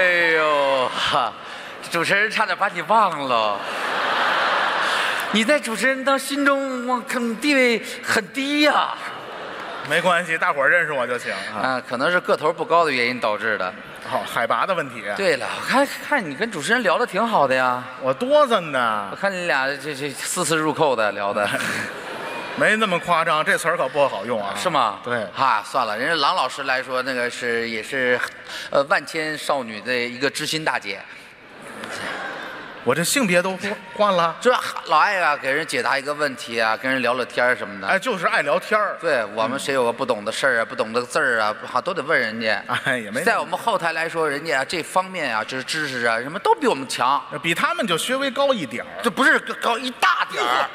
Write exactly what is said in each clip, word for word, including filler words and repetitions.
哎呦哈，主持人差点把你忘了。你在主持人的心中，我肯地位很低呀、啊。没关系，大伙儿认识我就行。啊，可能是个头不高的原因导致的。哦，海拔的问题。对了，我看看你跟主持人聊得挺好的呀。我多着呢。我看你俩这这丝丝入扣的聊的。没那么夸张，这词儿可不好用啊！是吗？对，哈、啊，算了，人家郎老师来说，那个是也是，呃，万千少女的一个知心大姐。我这性别都换了，这老爱啊，给人解答一个问题啊，跟人聊聊天什么的。哎，就是爱聊天儿。对我们谁有个不懂的事儿啊，不懂的字儿啊，哈，都得问人家。哎，也没。在我们后台来说，人家这方面啊，就是知识啊，什么都比我们强，比他们就稍微高一点儿。这不是高一大点儿。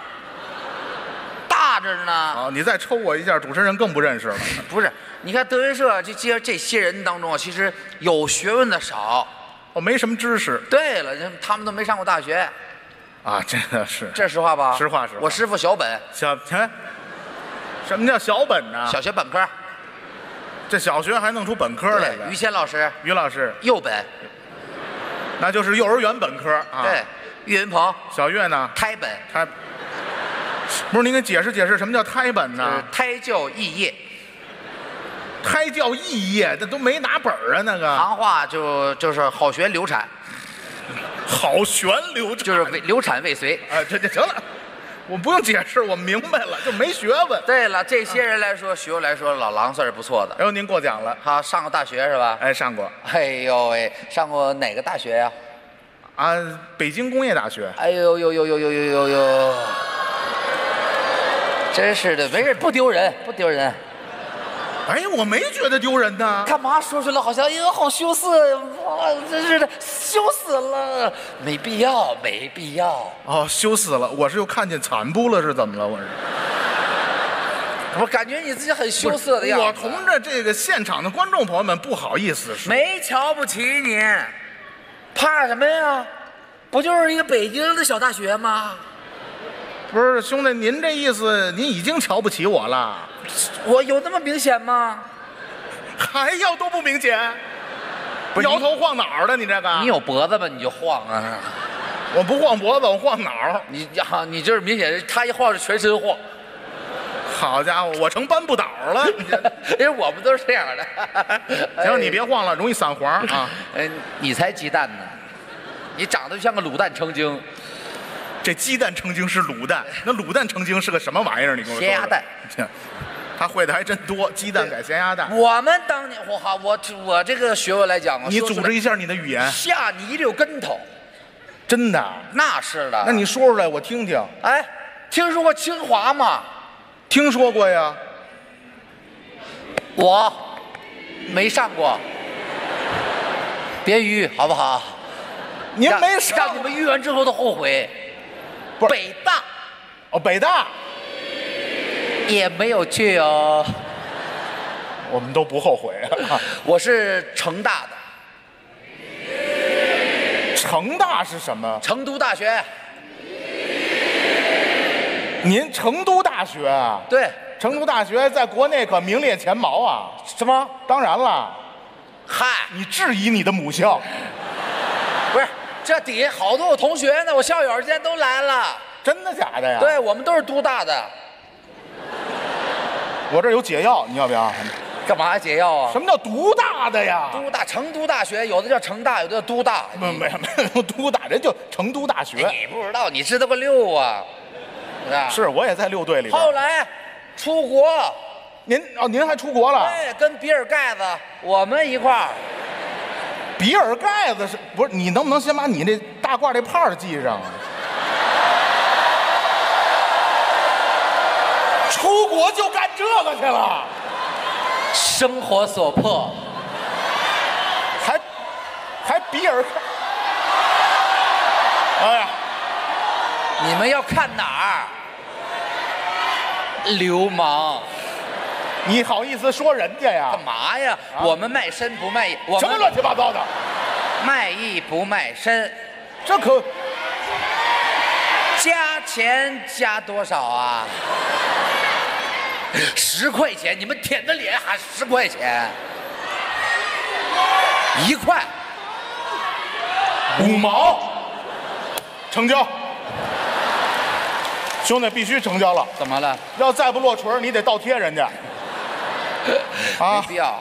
大着呢！啊，你再抽我一下，主持人更不认识了。不是，你看德云社这这这些人当中啊，其实有学问的少，哦，没什么知识。对了，他们都没上过大学，啊，真的是，这实话吧？实话实话。我师傅小本，小哎，什么叫小本呢？小学本科，这小学还弄出本科来了。于谦老师，于老师，幼本，那就是幼儿园本科啊。对，岳云鹏，小岳呢？胎本，胎。 不是您给解释解释什么叫胎本呢？胎教肄业，胎教肄业，这都没拿本儿啊，那个行话就就是好悬流产，好悬流产就是流产未遂。哎，这就行了，我不用解释，我明白了，就没学问。对了，这些人来说，学问来说，老郎算是不错的。哎呦，您过奖了，他上过大学是吧？哎，上过。哎呦喂，上过哪个大学呀？啊，北京工业大学。哎呦呦呦呦呦呦呦呦！ 真是的，没事，不丢人，不丢人。哎呀，我没觉得丢人呢。干嘛说出来好像哎呦，好羞涩，哇，真是的，羞死了，没必要，没必要。哦，羞死了，我是又看见残部了，是怎么了？我是。我感觉你自己很羞涩的样子。我同着这个现场的观众朋友们不好意思说。没瞧不起你，怕什么呀？不就是一个北京的小大学吗？ 不是兄弟，您这意思，您已经瞧不起我了。我有那么明显吗？还要都不明显，摇头晃脑的，你这个。你有脖子吧，你就晃啊。我不晃脖子，我晃脑。你呀，你这是明显，他一晃是全身晃。好家伙，我成搬不倒了。因为我们都是这样的。行，你别晃了，容易散黄啊。哎，你才鸡蛋呢，你长得就像个卤蛋成精。 这鸡蛋成精是卤蛋，那卤蛋成精是个什么玩意儿？你跟我说。咸鸭蛋，他会的还真多。鸡蛋改咸鸭蛋。我们当年，我哈，我我这个学问来讲啊，你组织一下你的语言。吓你一溜跟头，真的？那是的。那你说出来我听听。哎，听说过清华吗？听说过呀。我没上过，别迂好不好？您没上，让你们迂完之后都后悔。 北大，哦，北大也没有去哦。我们都不后悔啊。我是成大的。成大是什么？成都大学。您成都大学啊？对，成都大学在国内可名列前茅啊。什么？当然了。嗨，你质疑你的母校？不是。 这底下好多我同学呢，我校友今天都来了，真的假的呀？对我们都是都大的。我这有解药，你要不要？干嘛解药啊？什么叫都大的呀？都大，成都大学有的叫成大，有的叫都大。没没没，都大人就成都大学。你不知道，你知道个六啊？是吧？是，我也在六队里边。后来出国，您哦，您还出国了？哎，跟比尔盖茨我们一块儿。 比尔盖茨是不是？你能不能先把你这大褂这帕系上啊？出国就干这个去了，生活所迫，还还比尔盖茨？哎呀，你们要看哪儿？流氓！ 你好意思说人家呀？干嘛呀？啊、我们卖身不卖艺，我们什么乱七八糟的？卖艺不卖身，这可加钱加多少啊？十块钱，你们舔着脸喊十块钱，一块，五毛，成交。兄弟，必须成交了。怎么了？要再不落锤，你得倒贴人家。没必要。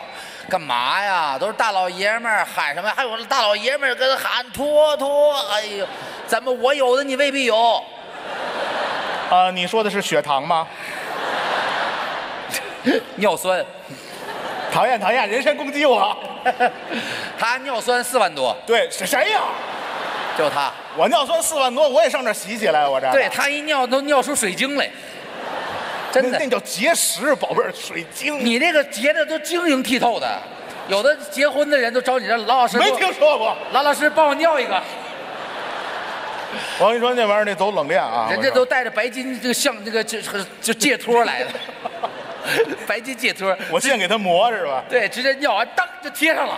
干嘛呀？都是大老爷们儿喊什么？还有大老爷们儿跟喊托托，哎呦，咱们我有的你未必有。呃，你说的是血糖吗？尿酸。讨厌讨厌，人身攻击我。他尿酸四万多。对，谁谁呀？就他。我尿酸四万多，我也上这洗洗来，我这。对他一尿都尿出水晶来。 真的，那叫结石，宝贝儿，水晶。你那个结的都晶莹剔透的，有的结婚的人都找你让老老师。没听说过。老老师帮我尿一个。我跟你说，那玩意儿得走冷链啊。人家都带着白金这个像这个就就戒托来的，白金戒托。我现给他磨是吧？对，直接尿完当就贴上了。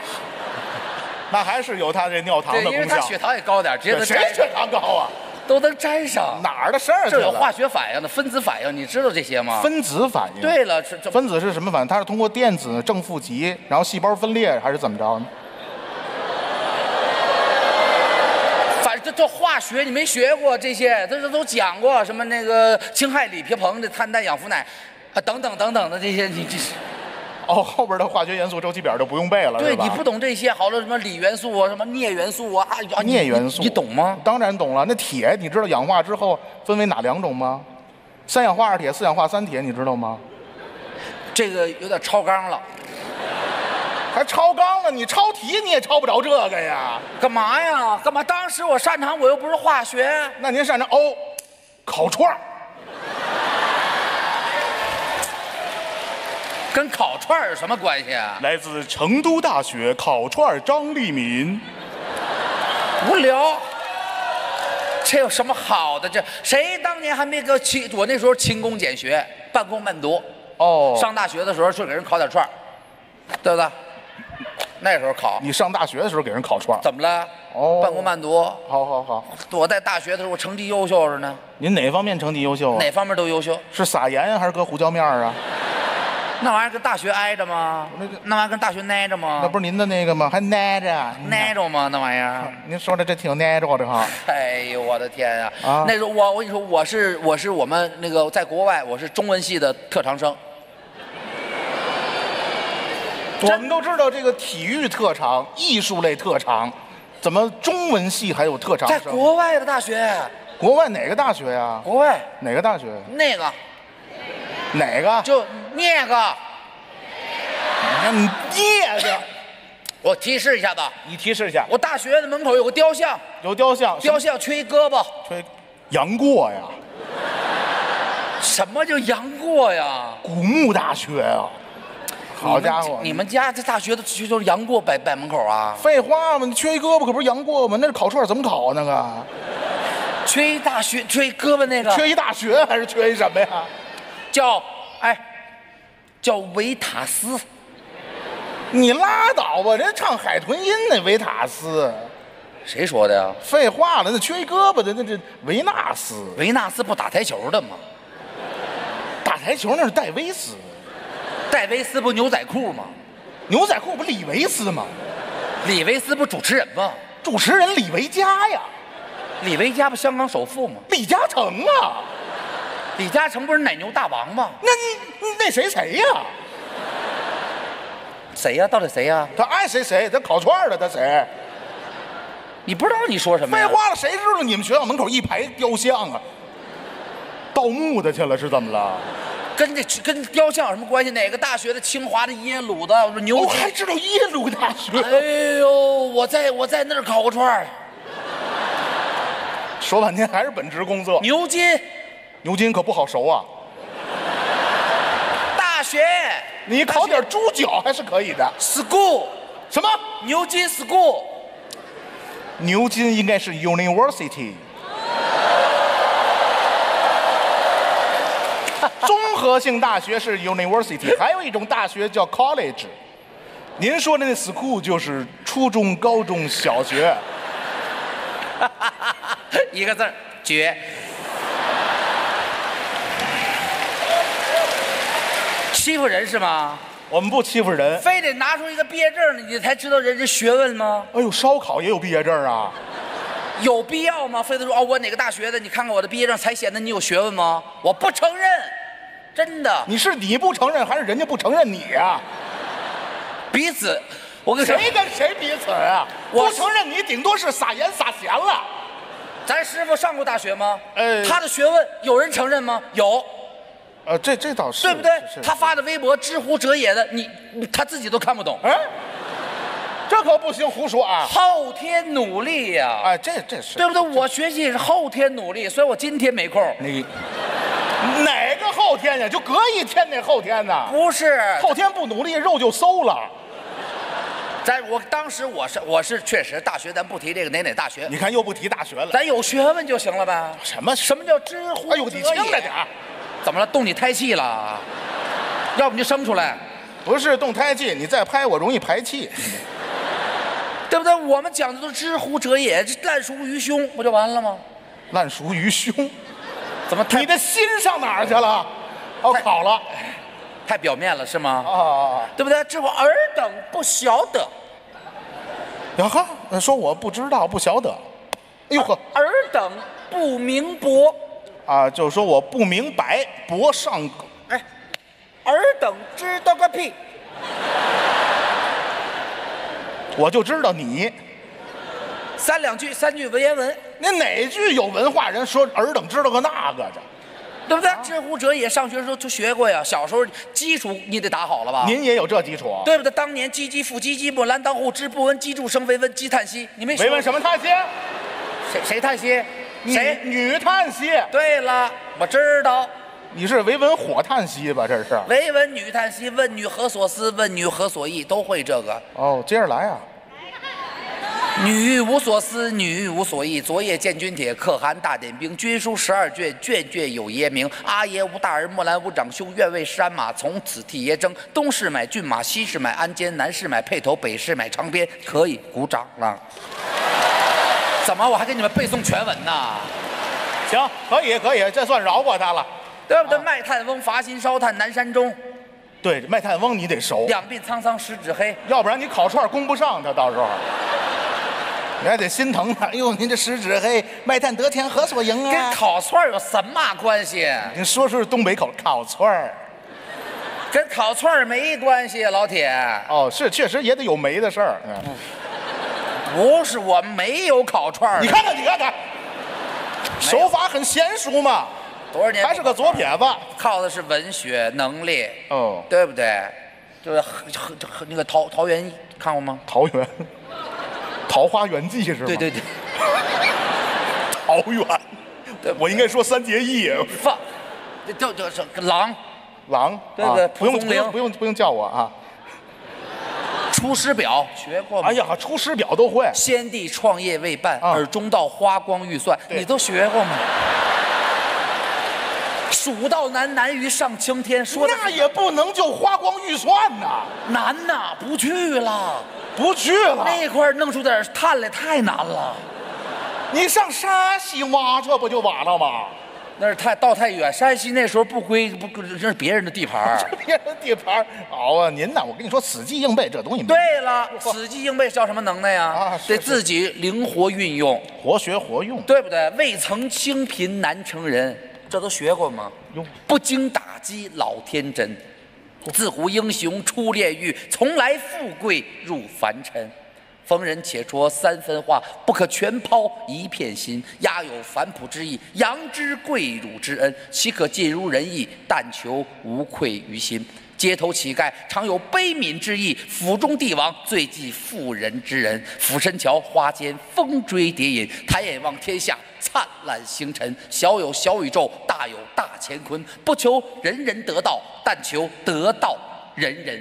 那还是有他这尿糖的功效。因为他血糖也高点，直接谁血糖高啊？ 都能沾上哪儿的事儿？这有化学反应的分子反应，你知道这些吗？分子反应。对了，分子是什么反应？它是通过电子正负极，然后细胞分裂，还是怎么着呢？反正这化学你没学过这些，这这都讲过什么那个氢氦锂铍硼的碳氮氧氟氖啊等等等等的这些，你这是。 哦，后边的化学元素周期表就不用背了，对，你不懂这些，好了，什么锂元素啊，什么镍元素啊，啊，镍元素，你懂吗？当然懂了。那铁，你知道氧化之后分为哪两种吗？三氧化二铁，四氧化三铁，你知道吗？这个有点超纲了，还超纲了？你抄题你也抄不着这个呀？干嘛呀？干嘛？当时我擅长，我又不是化学。那您擅长哦，烤串儿。 跟烤串有什么关系啊？来自成都大学烤串张立民。无聊，这有什么好的？这谁当年还没个勤？我那时候勤工俭学，半工半读。哦。上大学的时候就给人烤点串，对不对？那时候烤。你上大学的时候给人烤串？怎么了？哦。半工半读。好好好。我在大学的时候我成绩优秀着呢。您哪方面成绩优秀啊？哪方面都优秀。是撒盐还是搁胡椒面啊？ 那玩意儿跟大学挨着吗？那个那玩意儿跟大学挨着吗？那不是您的那个吗？还挨着？挨着吗？那玩意儿？您说的这挺挨着的哈。哎呦我的天呀！啊，那时候我我跟你说，我是我是我们那个在国外，我是中文系的特长生。我们都知道这个体育特长、艺术类特长，怎么中文系还有特长生？在国外的大学。国外哪个大学呀？国外哪个大学？那个。哪个？就。 那个，那那个，我提示一下吧。你提示一下。我大学的门口有个雕像，有雕像，雕像缺一胳膊，缺杨过呀？什么叫杨过呀？古墓大学啊！好家伙，你们家这大学的就就是杨过摆摆门口啊？废话嘛，缺一胳膊可不是杨过吗？那是烤串怎么烤那个？缺一大学，缺一胳膊那个？缺一大学还是缺一什么呀？叫哎。 叫维塔斯，你拉倒吧！人家唱海豚音那维塔斯，谁说的呀？废话了，那缺一胳膊的那这维纳斯，维纳斯不打台球的吗？打台球那是戴维斯，戴维斯不牛仔裤吗？牛仔裤不李维斯吗？李维斯不主持人吗？主持人李维嘉呀，李维嘉不香港首富吗？李嘉诚啊。 李嘉诚不是奶牛大王吗？那那谁谁呀？谁呀？到底谁呀？他爱谁谁，他烤串的他谁？你不知道你说什么呀？废话了，谁知道你们学校门口一排雕像啊？盗墓的去了是怎么了？跟这跟雕像有什么关系？哪个大学的？清华的、耶鲁的、牛？我还知道耶鲁大学。哎呦，我在我在那儿烤过串。说半天还是本职工作。牛津。 牛筋可不好熟啊！大学，你烤点猪脚还是可以的。School 什么？牛津 School。牛津应该是 University。综合性大学是 University， 还有一种大学叫 College。您说的那 School 就是初中、高中小学。一个字儿绝。 欺负人是吗？我们不欺负人，非得拿出一个毕业证你才知道人家学问吗？哎呦，烧烤也有毕业证啊！有必要吗？非得说哦，我哪个大学的？你看看我的毕业证，才显得你有学问吗？我不承认，真的。你是你不承认，还是人家不承认你呀、啊？彼此，我跟谁跟谁彼此啊？我不承认你，顶多是撒盐撒咸了。咱师傅上过大学吗？呃，他的学问有人承认吗？有。呃，这这倒是，对不对？他发的微博，知乎者也的，你他自己都看不懂。哎。 这可不行，胡说啊！后天努力呀、啊！哎，这这是对不对？我学习也是后天努力，所以我今天没空。你哪个后天呀？就隔一天那后天呢？不是，后天不努力，肉就馊了。咱我当时我是我是确实大学，咱不提这个哪哪大学。你看又不提大学了，咱有学问就行了呗。什么什么叫知乎？哎呦，你轻着点儿，怎么了？动你胎气了？要不你就生出来。不是动胎气，你再拍我容易排气。对不对？我们讲的都是知乎者也，这烂熟于胸不就完了吗？烂熟于胸，怎么？你的心上哪儿去了？哦，考了，太表面了是吗？啊、哦，对不对？知乎尔等不晓得。呀哈，说我不知道不晓得。哎呦呵，尔等不明博。啊，就是说我不明白，博上狗。哎，尔等知道个屁。我就知道你，三两句三句文言文，那哪句有文化人说尔等知道个那个的，对不对？知乎者也上学的时候就学过呀，小时候基础你得打好了吧？您也有这基础，对不对？当年唧唧复唧唧，木兰当户织，不闻机杼声，惟闻鸡叹息。你没没闻什么叹息？谁谁叹息？谁女叹息？对了，我知道。 你是唯闻火叹息吧？这是唯闻女叹息，问女何所思，问女何所忆，都会这个。哦，接着来啊！女无所思，女无所忆。昨夜见军帖，可汗大点兵。军书十二卷，卷卷有爷名。阿爷无大儿，木兰无长兄。愿为市鞍马，从此替爷征。东市买骏马，西市买鞍鞯，南市买辔头，北市买长鞭。可以鼓掌了。怎么？我还给你们背诵全文呢？行，可以，可以，这算饶过他了。 对不对？卖炭翁，伐薪烧炭南山中。对，卖炭翁你得熟。两鬓苍苍十指黑，要不然你烤串供不上他，到时候你还得心疼他。哎呦，您这十指黑，卖炭得钱何所营啊？跟烤串有什么关系？您说说东北口烤串，跟烤串没关系，老铁。哦，是，确实也得有煤的事儿。嗯、不是，我没有烤串。你看看，你看看，手法很娴熟嘛。 多少年还是个左撇子，靠的是文学能力，哦，对不对？就是那个桃桃源看过吗？桃源，桃花源记是吗？对对对，桃源，我应该说三结义。放，就就是狼，狼，对不对？不用不用不用不用叫我啊。出师表学过吗？哎呀，出师表都会。先帝创业未半，而中道花光欲算，你都学过吗？ 蜀道难，难于上青天。说那也不能就花光预算呐，难呐，不去了，不去了。那块弄出点炭来太难了，你上山西挖这不就完了吗？那是太道太远，山西那时候不归不归，这是别人的地盘，这别人的地盘。好啊，您呐，我跟你说，死记硬背这东西。对了，死记硬背叫什么能耐呀？啊，得自己灵活运用，活学活用，对不对？未曾清贫难成人。 这都学过吗？不经打击老天真，自古英雄出炼狱，从来富贵入凡尘。逢人且说三分话，不可全抛一片心。鸦有反哺之意，羊知跪乳之恩，岂可尽如人意？但求无愧于心。街头乞丐常有悲悯之意，府中帝王最忌妇人之仁。俯身瞧花间风追蝶影，抬眼望天下。 灿烂星辰，小有小宇宙，大有大乾坤。不求人人得道，但求得道人人。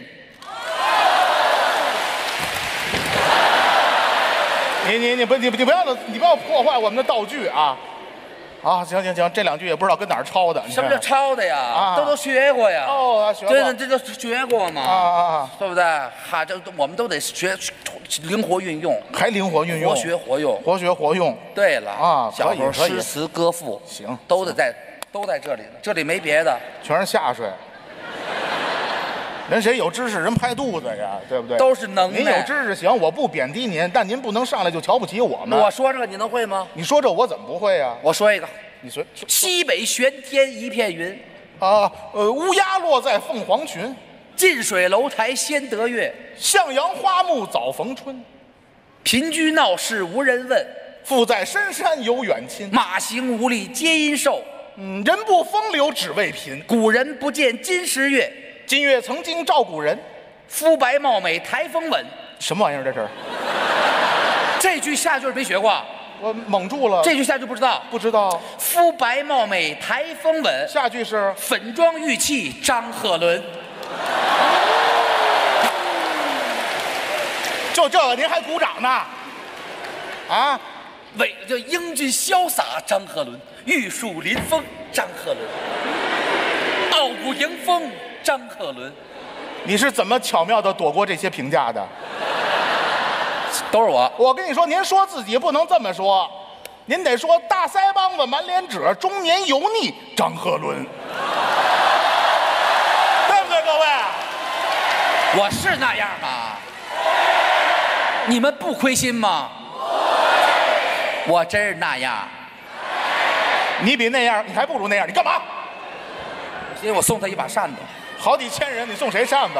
你你你不你你不要你不要破坏我们的道具啊！啊，行行行，这两句也不知道跟哪儿抄的。什么叫抄的呀？啊，都都学过呀。哦，学过。对的，这都学过嘛。啊啊啊！对不对？哈，这我们都得学。 灵活运用，还灵活运用，活学活用，活学活用。对了啊，小时候诗词歌赋，行，都得在，都在这里呢。这里没别的，全是下水。人谁有知识人拍肚子呀，对不对？都是能耐。您有知识行，我不贬低您，但您不能上来就瞧不起我们。我说这个你能会吗？你说这我怎么不会呀？我说一个，你随。西北玄天一片云，啊，呃，乌鸦落在凤凰群。 近水楼台先得月，向阳花木早逢春。贫居闹市无人问，富在深山有远亲。马行无力皆因瘦，嗯，人不风流只为贫。古人不见今时月，今月曾经照古人。肤白貌美台风稳，什么玩意儿这是？这句下句没学过，我蒙住了。这句下句不知道，不知道。肤白貌美台风稳，下句是粉妆玉砌张鹤伦。 就这个您还鼓掌呢？啊，伟就英俊潇洒张鹤伦，玉树临风张鹤伦，傲骨迎风张鹤伦。你是怎么巧妙的躲过这些评价的？都是我。我跟你说，您说自己不能这么说，您得说大腮帮子满脸褶，中年油腻张鹤伦。 我是那样吗？你们不亏心吗？我真是那样。你比那样，你还不如那样。你干嘛？因为我送他一把扇子。好几千人，你送谁扇子？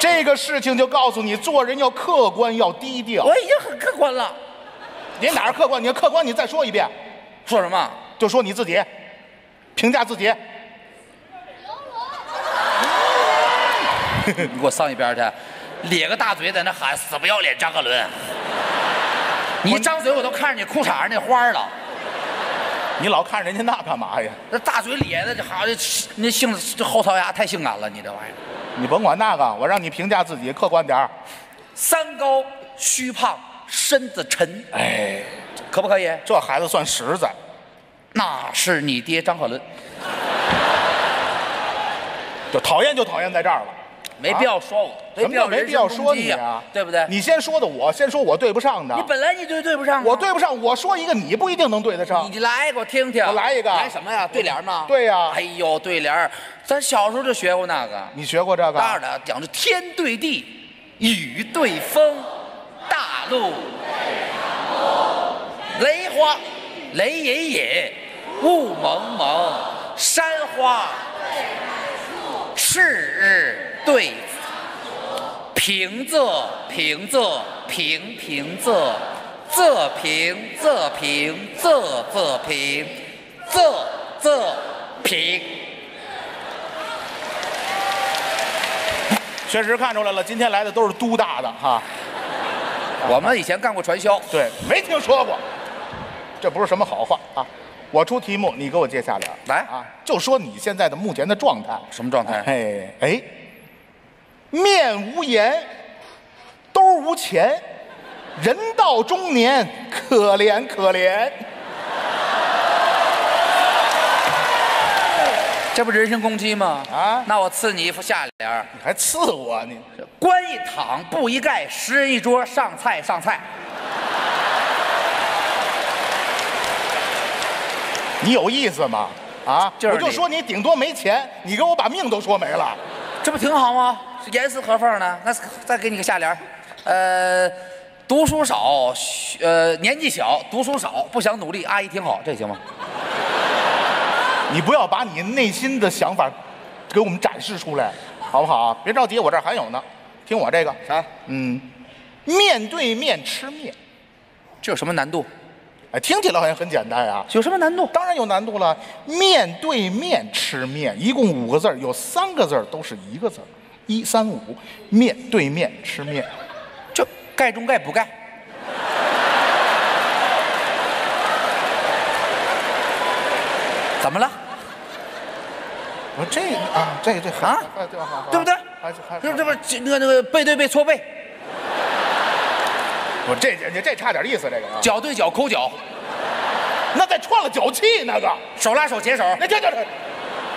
这个事情就告诉你，做人要客观，要低调。我已经很客观了。你哪儿客观？你客观，你再说一遍。说什么？就说你自己，评价自己。 你给我上一边去，咧个大嘴在那喊“死不要脸”张鹤伦，你一张嘴我都看着你裤衩上那花了。你老看人家那干嘛呀？那大嘴咧的，这好像那性这后槽牙太性感了，你这玩意儿。你甭管那个，我让你评价自己，客观点儿。三高：虚胖，身子沉。哎，可不可以？这孩子算实在。那是你爹张鹤伦。就讨厌就讨厌在这儿了。 没必要说我，没必要没必要说你啊，对不对？你先说的我，先说我对不上的。你本来你就对不上，我对不上，我说一个你不一定能对得上。你来给我听听，我来一个。来什么呀？对联吗？对呀。哎呦，对联，咱小时候就学过那个。你学过这个？当然了，讲究天对地，雨对风，大路雷花雷隐隐，雾蒙蒙，山花是日。 对，平仄平仄平平仄，仄平仄平仄仄平，仄仄平。确实看出来了，今天来的都是都大的哈。我们以前干过传销，对，没听说过，这不是什么好话啊。 我出题目，你给我接下联来啊！就说你现在的目前的状态，什么状态？哎哎，面无言，兜无钱，人到中年，可怜可怜。这不人身攻击吗？啊！那我赐你一副下联你还赐我？你官一躺，布一盖，十人一桌，上菜上菜。 你有意思吗？啊，我就说你顶多没钱，你给我把命都说没了，这不挺好吗？严丝合缝呢。那再给你个下联，呃，读书少，呃，年纪小，读书少，不想努力，阿姨挺好，这行吗？你不要把你内心的想法给我们展示出来，好不好？别着急，我这还有呢。听我这个啥？嗯，面对面吃面，这有什么难度？ 哎，听起来好像很简单啊，有什么难度？当然有难度了。面对面吃面，一共五个字儿，有三个字儿都是一个字儿，一三五。面对面吃面，这盖中盖补盖。怎么了？我这啊，这这啊，对不对？这这不那个那个背对背搓背。 我这这这差点意思，这个、啊、脚对脚抠脚，那再串了脚气那个，手拉手解手，那这这这，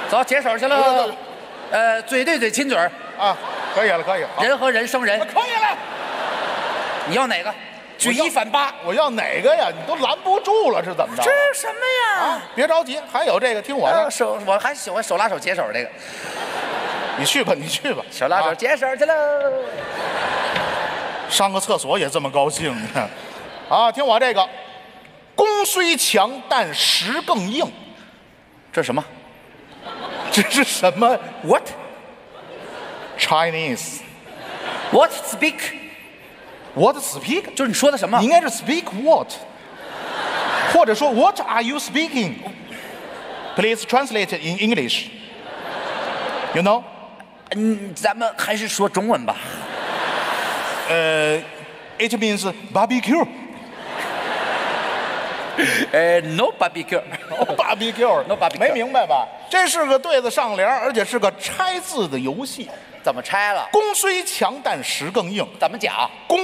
走解手去了，呃，嘴对嘴亲嘴啊，可以了可以了，人和人生人，可以了，你要哪个？举一反八。我要哪个呀？你都拦不住了，是怎么着？这是什么呀？啊，别着急，还有这个，听我的。手，我还喜欢手拉手接手这个。你去吧，你去吧，手拉手接手去喽。上个厕所也这么高兴呢。啊，听我这个，弓虽强，但石更硬。这是什么？这是什么 ？What？ Chinese。What speak？ What speak？ 就是你说的什么？你应该是 speak what， 或者说 What are you speaking？ Please translate it in English. You know？ 嗯，咱们还是说中文吧。呃 ，It means barbecue. 呃 ，No barbecue. No barbecue. No barbecue. 没明白吧？这是个对子上联，而且是个拆字的游戏。怎么拆了？弓虽强，但石更硬。怎么讲？弓，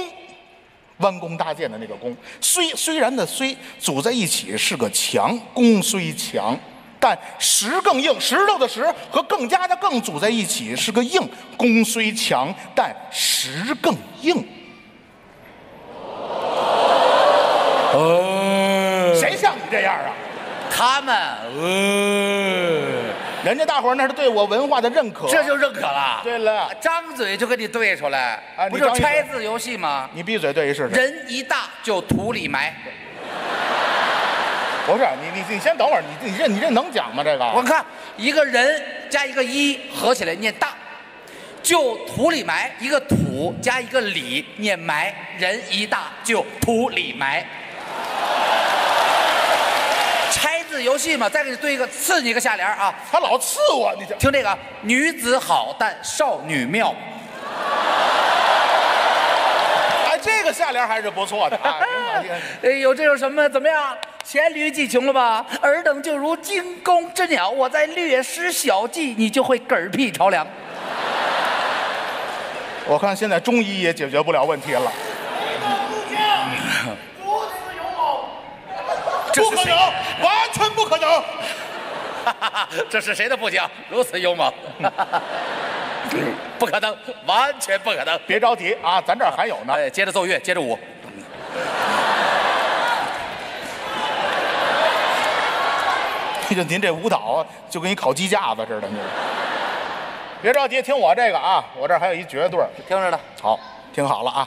弯弓搭箭的那个弓。虽虽然的虽组在一起是个强，弓虽强，但石更硬。石头的石和更加的更组在一起是个硬。弓虽强，但石更硬。呃，谁像你这样啊？他们，呃。 人家大伙儿那是对我文化的认可，这就认可了。对了，张嘴就给你对出来，啊、不就拆字游戏吗？你闭嘴对一试试。人一大就土里埋。不是你你你先等会儿，你你这你这能讲吗？这个我看一个人加一个一合起来念大，就土里埋一个土加一个里念埋，人一大就土里埋。 游戏嘛，再给你对一个，刺你一个下联啊！他老刺我，你听这个，女子好，但少女妙。哎，这个下联还是不错的啊！哎呦，这有什么？怎么样？黔驴技穷了吧？尔等就如惊弓之鸟，我再略施小计，你就会嗝屁朝梁。我看现在中医也解决不了问题了。嗯 不可能，完全不可能！这是谁的不讲？如此幽默，不可能，完全不可能！别着急啊，咱这儿还有呢。哎，接着奏乐，接着舞。就您这舞蹈啊，就跟一烤鸡架子似的。别着急，听我这个啊，我这儿还有一绝对，听着呢。好，听好了啊。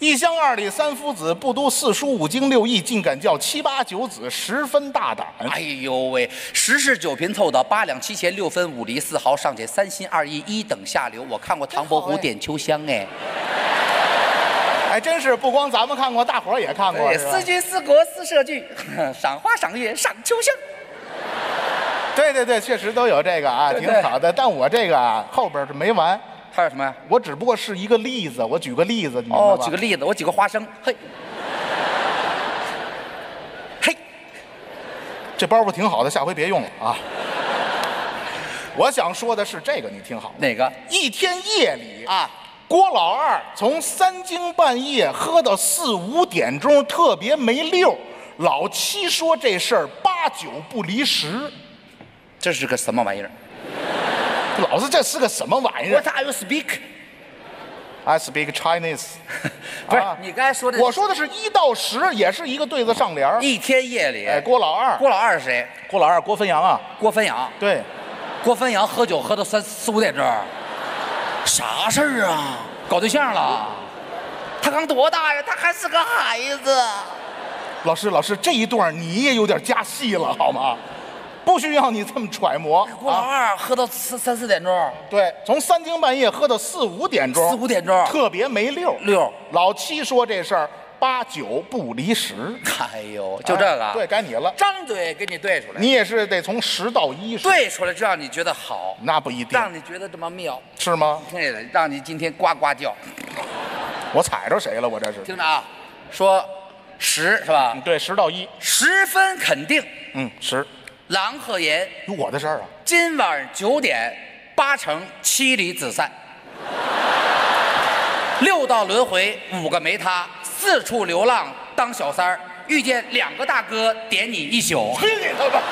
一乡二里三夫子，不读四书五经六艺，竟敢叫七八九子，十分大胆。哎呦喂，十室九贫凑到八两七钱六分五厘四毫，尚且三心二意一等下流。我看过唐伯虎点秋香哎，哎，真是不光咱们看过，大伙儿也看过。思君思国思社稷，赏花赏月赏秋香。对对对，确实都有这个啊，对对挺好的。但我这个啊，后边是没完。 还有什么呀？我只不过是一个例子，我举个例子，你明白吗？哦，举个例子，我举个花生，嘿，嘿，这包袱挺好的，下回别用了啊。我想说的是这个，你听好了。哪个？一天夜里啊，郭老二从三更半夜喝到四五点钟，特别没溜。老七说这事儿八九不离十，这是个什么玩意儿？ 老子这是个什么玩意儿 ？What are you speak? I speak Chinese 不是、啊、你刚才说的，我说的是一到十，也是一个对子上联。一天夜里，哎，郭老二，郭老二是谁？郭老二，郭汾阳啊，郭汾阳。对，郭汾阳喝酒喝到三四五点钟，啥事儿啊？搞对象了？他刚多大呀？他还是个孩子。老师，老师，这一段你也有点加戏了，好吗？ 不需要你这么揣摩。郭老二喝到三三四点钟，对，从三更半夜喝到四五点钟，四五点钟特别没溜溜。老七说这事儿八九不离十。哎呦，就这个，对，该你了。张嘴给你对出来，你也是得从十到一对出来，就让你觉得好。那不一定，让你觉得这么妙，是吗？对的，让你今天呱呱叫。我踩着谁了？我这是。听着啊，说十是吧？对，十到一，十分肯定。嗯，十。 郎鹤炎，有我的事儿啊！今晚九点，八成妻离子散，六道轮回，五个没他，四处流浪当小三儿，遇见两个大哥点你一宿。去你他妈！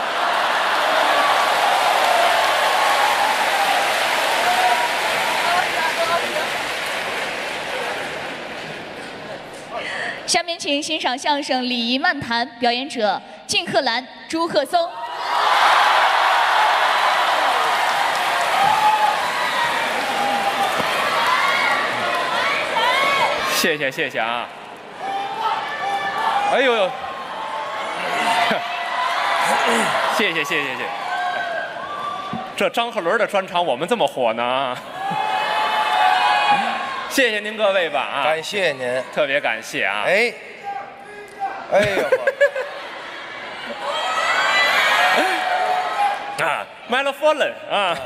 下面请欣赏相声《礼仪漫谈》，表演者靳鹤兰、朱鹤松。 谢谢谢谢啊！哎呦呦！谢谢谢谢谢！这张鹤伦的专场我们这么火呢？谢谢您各位吧啊！感谢您，特别感谢啊！哎，哎呦！啊，买了佛了啊！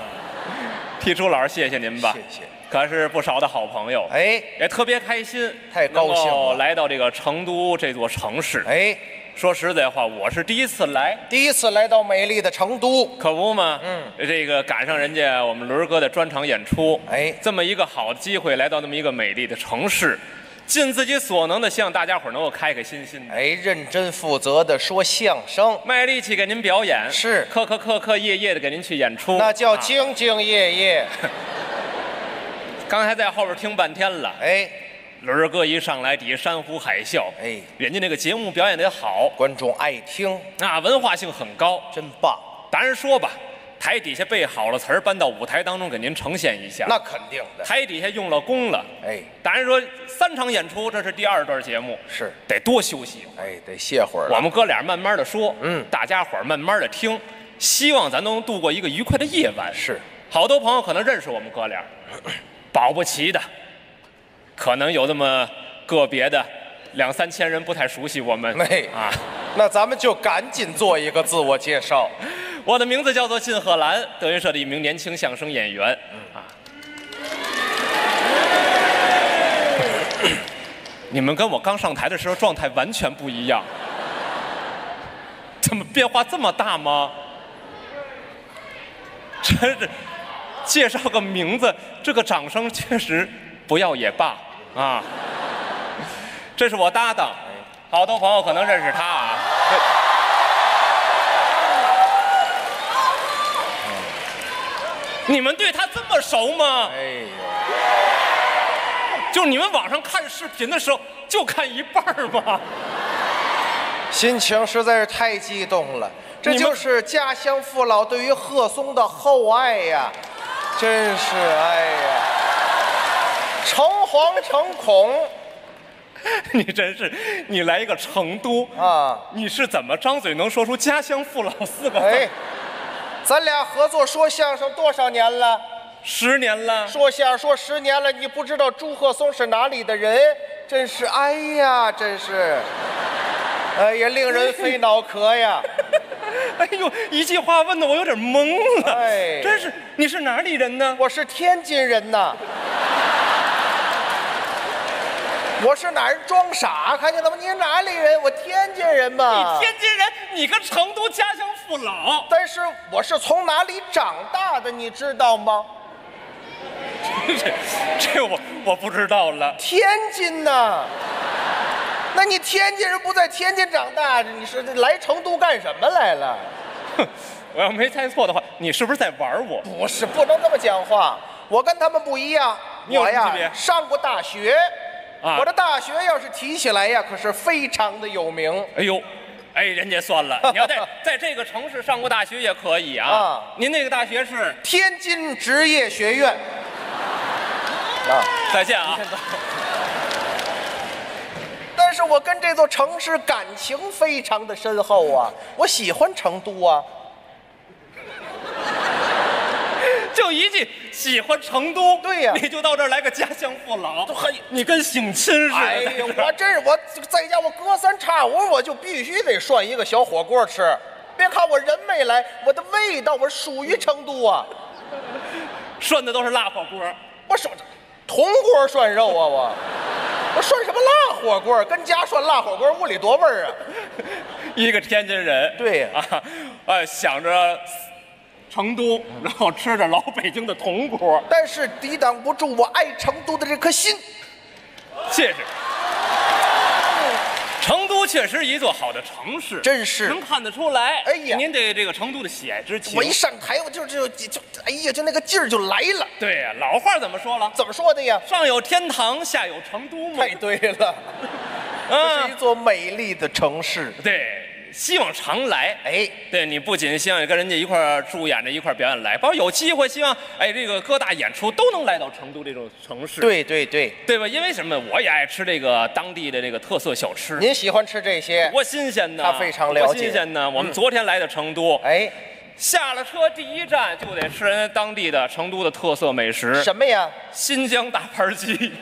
替朱老师谢谢您吧，谢谢。 可是不少的好朋友，哎，也特别开心，太高兴了，来到这个成都这座城市，哎，说实在话，我是第一次来，第一次来到美丽的成都，可不嘛，嗯，这个赶上人家我们伦哥的专场演出，哎，这么一个好机会，来到那么一个美丽的城市，尽自己所能的，希望大家伙能够开开心心的，哎，认真负责的说相声，卖力气给您表演，是，刻刻刻刻夜夜的给您去演出，那叫兢兢业业。 刚才在后边听半天了，哎，伦哥一上来底下山呼海啸，哎，人家那个节目表演得好，观众爱听，那文化性很高，真棒。当然说吧，台底下背好了词儿，搬到舞台当中给您呈现一下，那肯定的。台底下用了功了，哎，当然说三场演出，这是第二段节目，是得多休息，哎，得歇会儿。我们哥俩慢慢的说，嗯，大家伙慢慢的听，希望咱都能度过一个愉快的夜晚。是，好多朋友可能认识我们哥俩。 保不齐的，可能有这么个别的两三千人不太熟悉我们啊。那咱们就赶紧做一个自我介绍。我的名字叫做靳鹤兰，德云社的一名年轻相声演员啊。你们跟我刚上台的时候状态完全不一样，怎么变化这么大吗？真是。 介绍个名字，这个掌声确实不要也罢啊！这是我搭档，好多朋友可能认识他啊。你们对他这么熟吗？哎呦！就你们网上看视频的时候，就看一半吗？心情实在是太激动了，这就是家乡父老对于贺松的厚爱呀！ 真是哎呀，诚惶诚恐。你真是，你来一个成都啊，你是怎么张嘴能说出“家乡父老”四个字？哎，咱俩合作说相声多少年了？十年了。说相声说十年了，你不知道朱鹤松是哪里的人？真是哎呀，真是，哎呀，令人费脑壳呀。哎呦，一句话问的我有点懵了。哎，真是，你是哪里人呢？我是天津人呐。我是哪儿装傻？看见了吗？你是哪里人？我天津人嘛。你天津人，你跟成都家乡父老。但是我是从哪里长大的，你知道吗？这这我我不知道了。天津呐。 那你天津人不在天津长大，你是来成都干什么来了？哼，我要没猜错的话，你是不是在玩我？不是，不能这么讲话。我跟他们不一样，我呀上过大学，啊、我的大学要是提起来呀，可是非常的有名。哎呦，哎，人家算了，你要在在这个城市上过大学也可以啊。啊您那个大学是天津职业学院。啊，再见啊。 但是我跟这座城市感情非常的深厚啊，我喜欢成都啊。就一句喜欢成都，对呀、啊，你就到这儿来个家乡父老，你跟省亲似的。哎呀，我真是我在家我隔三差五我就必须得涮一个小火锅吃，别看我人没来，我的味道我属于成都啊。涮的都是辣火锅，我涮铜锅涮肉啊我。我涮什么辣火锅？跟家涮辣火锅，屋里多味儿啊！一个天津人，对呀、啊，呃，想着成都，然后吃着老北京的铜锅，但是抵挡不住我爱成都的这颗心。谢谢。成都确实一座好的城市，真是能看得出来。哎呀，您对这个成都的喜爱之情，我一上台，我就就就，哎呀，就那个劲儿就来了。对呀、啊，老话怎么说了？怎么说的呀？上有天堂，下有成都嘛。太对了。这是一座美丽的城市。对。 希望常来，哎，对你不仅希望跟人家一块儿助演的一块儿表演来，包括有机会希望，哎，这个各大演出都能来到成都这种城市。对对对，对吧？因为什么？我也爱吃这个当地的这个特色小吃。您喜欢吃这些？多新鲜呢！他非常了解。多新鲜呢！我们昨天来的成都，哎、嗯，下了车第一站就得吃人家当地的成都的特色美食。什么呀？新疆大盘鸡。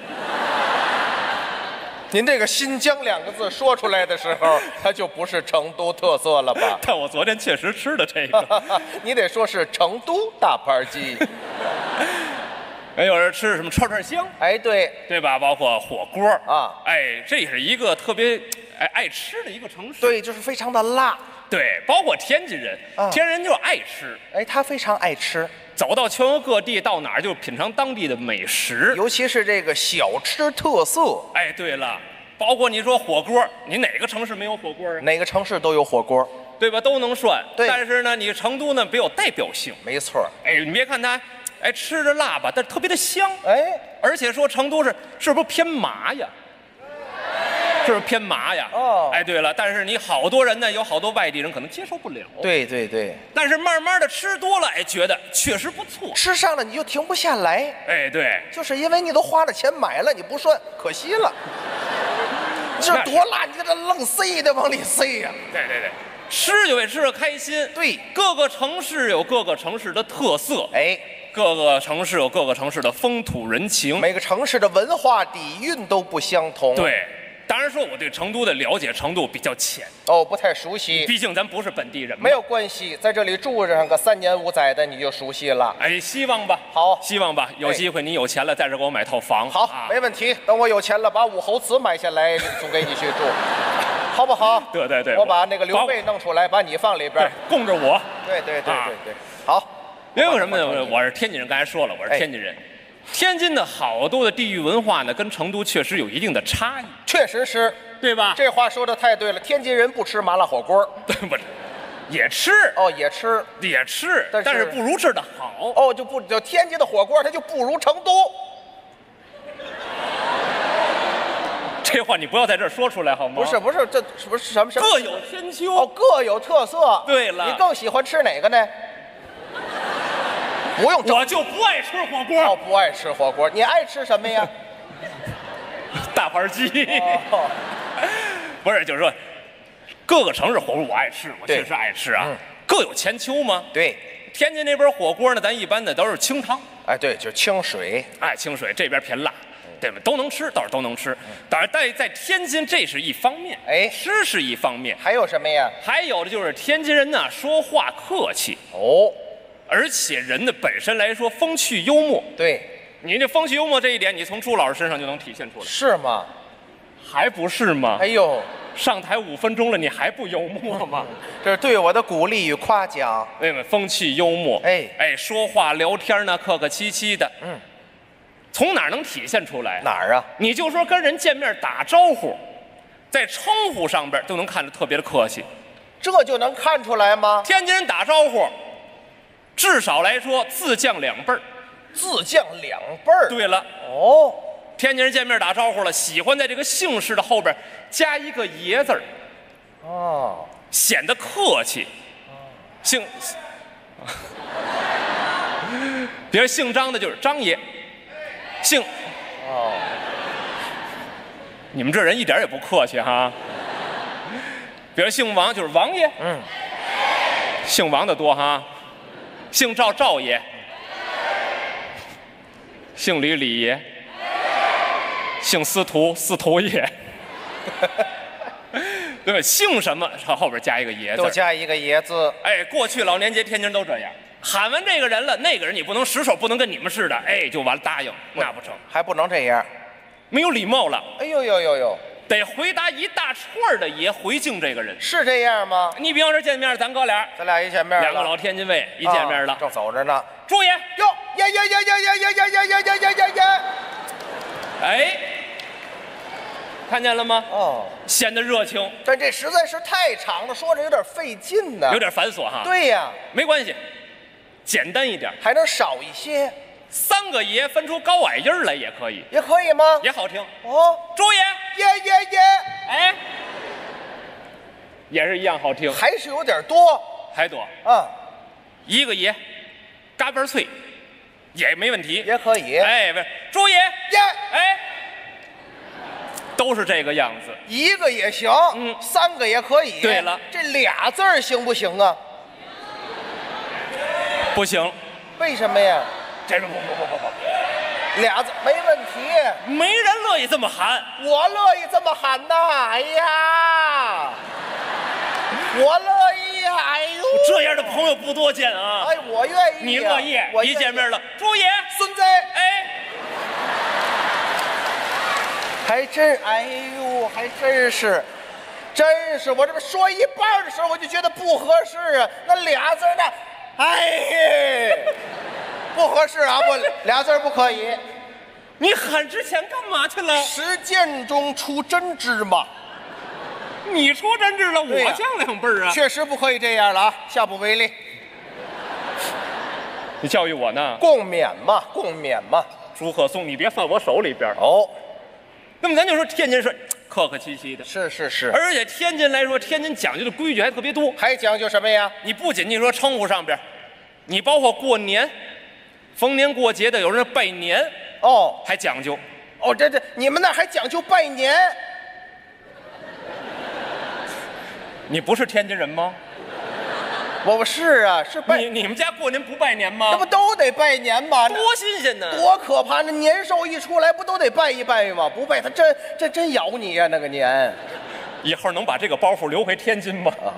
您这个“新疆”两个字说出来的时候，它就不是成都特色了吧？但我昨天确实吃的这个，你得说是成都大盘鸡。哎，有人吃什么串串香？哎，对，对吧？包括火锅啊，哎，这也是一个特别哎爱吃的一个城市。对，就是非常的辣。对，包括天津人，啊、天津人就爱吃。哎，他非常爱吃。 走到全国各地，到哪儿就品尝当地的美食，尤其是这个小吃特色。哎，对了，包括你说火锅，你哪个城市没有火锅啊？哪个城市都有火锅，对吧？都能涮。对。但是呢，你成都呢，别有代表性。没错。哎，你别看它，哎，吃着辣吧，但特别的香。哎，而且说成都是是不是偏麻呀？ 就是偏麻呀，哦，哎，对了，但是你好多人呢，有好多外地人可能接受不了。对对对，但是慢慢的吃多了，哎，觉得确实不错，吃上了你就停不下来。哎，对，就是因为你都花了钱买了，你不涮，可惜了。这多辣，你搁这愣塞的往里塞呀。对对对，吃就得吃的开心。对，各个城市有各个城市的特色。哎。 各个城市有各个城市的风土人情，每个城市的文化底蕴都不相同。对，当然说我对成都的了解程度比较浅，哦，不太熟悉。毕竟咱不是本地人嘛。没有关系，在这里住上个三年五载的，你就熟悉了。哎，希望吧。好，希望吧。有机会你有钱了，在这给我买套房。好，啊、没问题。等我有钱了，把武侯祠买下来，租给你去住，好不好？对对对，我把那个刘备弄出来， 把, 把你放里边，供着我。对对对对对，啊、好。 因为什么呢？我是天津人，刚才说了，我是天津人。哎、天津的好多的地域文化呢，跟成都确实有一定的差异。确实是，对吧？这话说的太对了。天津人不吃麻辣火锅，对不？也吃哦，也吃，也吃，但 是, 但是不如这的好。哦，就不就天津的火锅，它就不如成都。这话你不要在这儿说出来好吗？不是不是，这不是什么什么各有千秋哦，各有特色。对了，你更喜欢吃哪个呢？ 不用，我就不爱吃火锅。我、哦、不爱吃火锅，你爱吃什么呀？大盘鸡。哦、不是，就是说，各个城市火锅我爱吃，我确实爱吃啊，嗯、各有千秋嘛。对，天津那边火锅呢，咱一般的都是清汤。哎，对，就是清水。哎，清水这边偏辣，对吧？都能吃，倒是都能吃。当然，但在天津这是一方面，哎，吃是一方面。还有什么呀？还有的就是天津人呢，说话客气。哦。 而且人的本身来说，风趣幽默。对，你这风趣幽默这一点，你从朱老师身上就能体现出来。是吗？还不是吗？哎呦，上台五分钟了，你还不幽默吗？这是对我的鼓励与夸奖。对吧？风趣幽默，哎哎，说话聊天呢，客客气气的。嗯，从哪儿能体现出来？哪儿啊？你就说跟人见面打招呼，在称呼上边就能看着特别的客气。这就能看出来吗？天津人打招呼。 至少来说，自降两辈儿，自降两辈儿。对了，哦，天津人见面打招呼了，喜欢在这个姓氏的后边加一个“爷”字儿，哦，显得客气。姓，比如姓张的就是张爷，姓，哦，你们这人一点也不客气哈。比如姓王就是王爷，嗯，姓王的多哈。 姓赵赵爷，姓李李爷，姓司徒司徒爷，对吧？姓什么？朝后边加一个爷字，都加一个爷字。哎，过去老年节天津人都这样，喊完这个人了，那个人你不能使手，不能跟你们似的，哎，就完了答应，那不成，还不能这样，没有礼貌了。哎呦呦呦呦！ 得回答一大串的爷回敬这个人，是这样吗？你比方说见面，咱哥俩，咱俩一见面，两个老天津卫一见面了，正走着呢。朱爷，哟，呀呀呀呀呀呀呀呀呀呀呀呀！哎，看见了吗？哦，显得热情。但这实在是太长了，说着有点费劲呢，有点繁琐哈。对呀，没关系，简单一点，还能少一些。三个爷分出高矮音来也可以，也可以吗？也好听哦，朱爷。 耶耶耶！哎，也是一样好听，还是有点多，还多啊，一个爷，嘎嘣脆，也没问题，也可以，哎，不是猪爷爷，哎，都是这个样子，一个也行，嗯，三个也可以，对了，这俩字儿行不行啊？不行，为什么呀？这是不不不不不，俩字没问题，没人乐意这么喊，我乐意这么喊呐，哎呀。 我乐意，哎呦，这样的朋友不多见啊！哎，我愿意，你乐意，我一见面了，猪爷、孙子，哎，还真，哎呦，还真是，真是，我这么说一半的时候，我就觉得不合适啊，那俩字呢，哎，不合适啊，不，俩字不可以。你喊之前干嘛去了？实践中出真知嘛。 你出真知了，我降两辈儿啊！确实不可以这样了啊，下不为例。你教育我呢？共勉嘛，共勉嘛。朱鹤松，你别放我手里边哦。那么咱就说天津是客客气气的，是是是。而且天津来说，天津讲究的规矩还特别多，还讲究什么呀？你不仅仅说称呼上边，你包括过年，逢年过节的有人拜年哦，还讲究哦。这这，你们那还讲究拜年？ 你不是天津人吗？我我是啊，是拜你你们家过年不拜年吗？那不都得拜年吗？多新鲜呢！多可怕！那年兽一出来，不都得拜一拜吗？不拜他真真真咬你呀、啊！那个年，以后能把这个包袱留回天津吗？啊，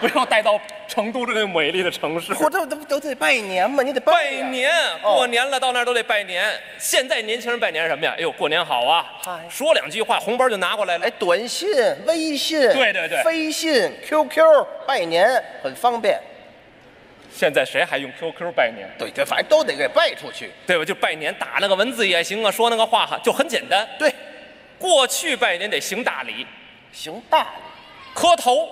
不要带到成都这个美丽的城市。我这这不都得拜年吗？你得 拜,、啊、拜年，过年了、哦、到那儿都得拜年。现在年轻人拜年什么呀？哎呦，过年好啊！哎、说两句话，红包就拿过来了。哎，短信、微信，对对对，飞信、Q Q 拜年很方便。现在谁还用 Q Q 拜年？对对，反正都得给拜出去，对吧？就拜年打那个文字也行啊，说那个话就很简单。对，过去拜年得行大礼，行大礼，磕头。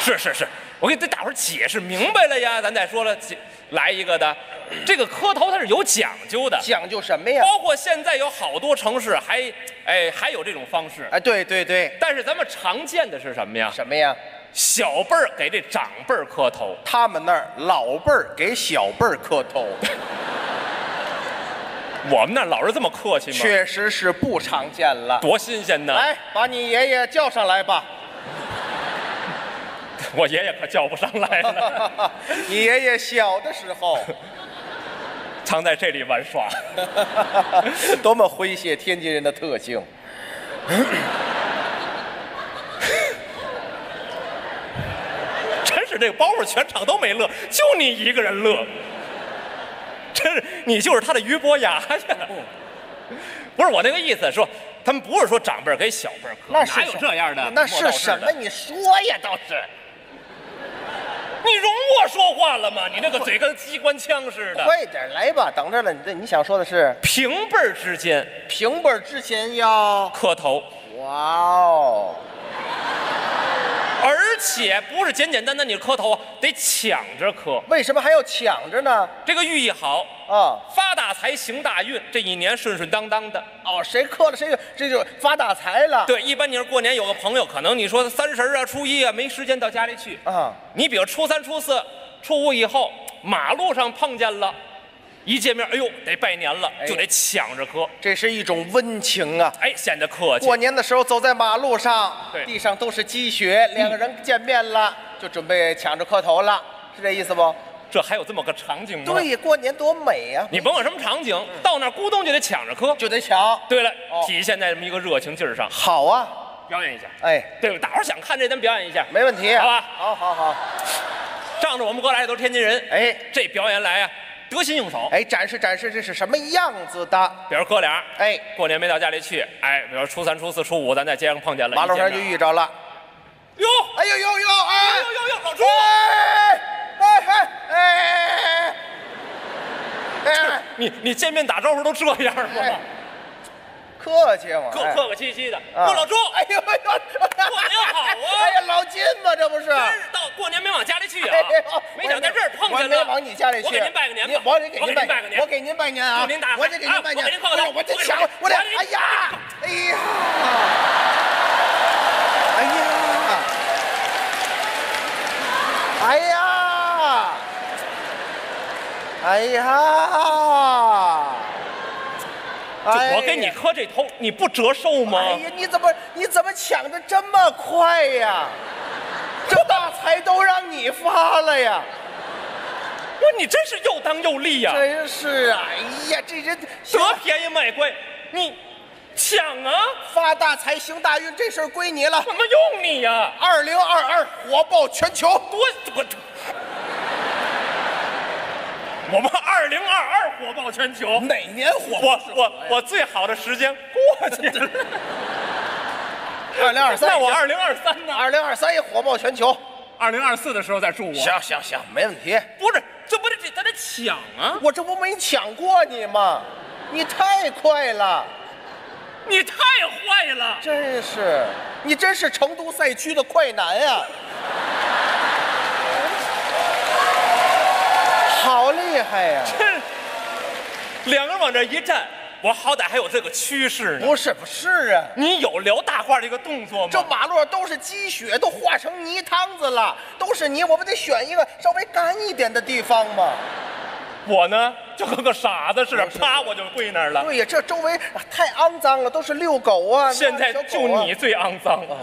是是是，我给大伙儿解释明白了呀，咱再说了，来一个的，这个磕头它是有讲究的，讲究什么呀？包括现在有好多城市还，哎，还有这种方式，哎，对对对。但是咱们常见的是什么呀？什么呀？小辈儿给这长辈儿磕头，他们那儿老辈儿给小辈儿磕头。我们那老是这么客气吗？确实是不常见了，多新鲜呢！来，把你爷爷叫上来吧。 我爷爷可叫不上来了。你爷爷小的时候，常在这里玩耍，多么诙谐天津人的特性。真是这个包袱全场都没乐，就你一个人乐。真是你就是他的俞伯牙去。不是我那个意思，说。 他们不是说长辈给小辈磕，那哪有这样的？那是什么？你说呀，倒是。你容我说话了吗？你那个嘴跟机关枪似的。快点来吧，等着呢。你你想说的是平辈儿之间，平辈儿之间要磕头。哇哦！而且不是简简单单你磕头啊，得抢着磕。为什么还要抢着呢？这个寓意好。 啊，发大财行大运，这一年顺顺当当的。哦，谁磕了谁，这就发大财了。对，一般你说过年有个朋友，可能你说三十啊、初一啊没时间到家里去啊。你比如初三、初四、初五以后，马路上碰见了，一见面，哎呦，得拜年了，就得抢着磕。这是一种温情啊，哎，显得客气。过年的时候走在马路上，地上都是积雪，两个人见面了，就准备抢着磕头了，是这意思不？ 这还有这么个场景吗？对，过年多美呀！你甭管什么场景，到那儿咕咚就得抢着磕，就得抢。对了，体现在这么一个热情劲儿上。好啊，表演一下。哎，对了，大伙儿想看这，咱表演一下，没问题，好吧？好，好，好。仗着我们哥俩都是天津人，哎，这表演来呀，得心应手。哎，展示展示这是什么样子的？比如哥俩，哎，过年没到家里去，哎，比如初三、初四、初五，咱在街上碰见了，马路上就遇着了。哟，哎呦呦呦，哎呦呦呦，老朱。 哎哎哎！你你见面打招呼都这样吗？客气嘛，客客客气气的。哟，老朱，哎呦，过年好啊！哎呀，老金嘛，这不是。真是到过年没往家里去啊，没想在这儿碰见了。我没往你家里去，我给您拜个年吧。我给您拜个年，我给您拜年啊！我得给您拜年，我给您磕个头，我得抢，我得，哎呀，哎呀！哎呀！哎、我跟你磕这头，你不折寿吗？哎呀，你怎么你怎么抢的这么快呀？这大财都让你发了呀！不是你真是又当又立呀！真是啊！哎呀，这人得便宜卖乖，你抢啊！发大财行大运这事儿归你了，怎么用你呀？二零二二火爆全球，多多。我们二零二二火爆全球，哪年火爆？我我我最好的时间过去了。二零二三，那我二零二三呢？二零二三也火爆全球，二零二四的时候再祝我。行行行，没问题。不是，这不得咱得抢啊！我这不没抢过你吗？你太快了，你太坏了，真是，你真是成都赛区的快男啊！好厉害呀！这两个人往这一站，我好歹还有这个趋势呢。不是不是啊，你有聊大话这个动作吗？这马路上都是积雪，都化成泥汤子了，都是泥，我不得选一个稍微干一点的地方吗？我呢，就跟个傻子似的，啪我就跪那儿了。对呀，这周围太肮脏了，都是遛狗啊。现在就你最肮脏了。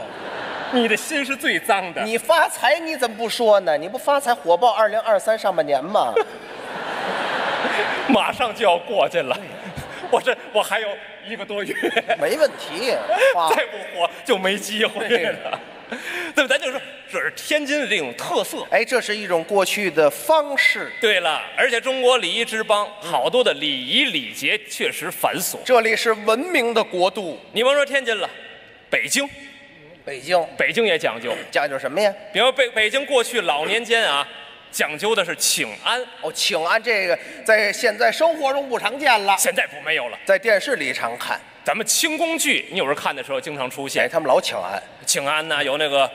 你的心是最脏的。你发财你怎么不说呢？你不发财火爆二零二三上半年吗？马上就要过去了，我这我还有一个多月。没问题，再不火就没机会了。对，咱就说这是天津的这种特色。哎，这是一种过去的方式。对了，而且中国礼仪之邦，好多的礼仪礼节确实繁琐。这里是文明的国度。你甭说天津了，北京。北京，北京也讲究，讲究什么呀？比如北北京过去老年间啊，讲究的是请安哦，请安这个在现在生活中不常见了，现在不没有了，在电视里常看。咱们清宫剧，你有时候看的时候经常出现，哎，他们老请安，请安呢、啊，有那个，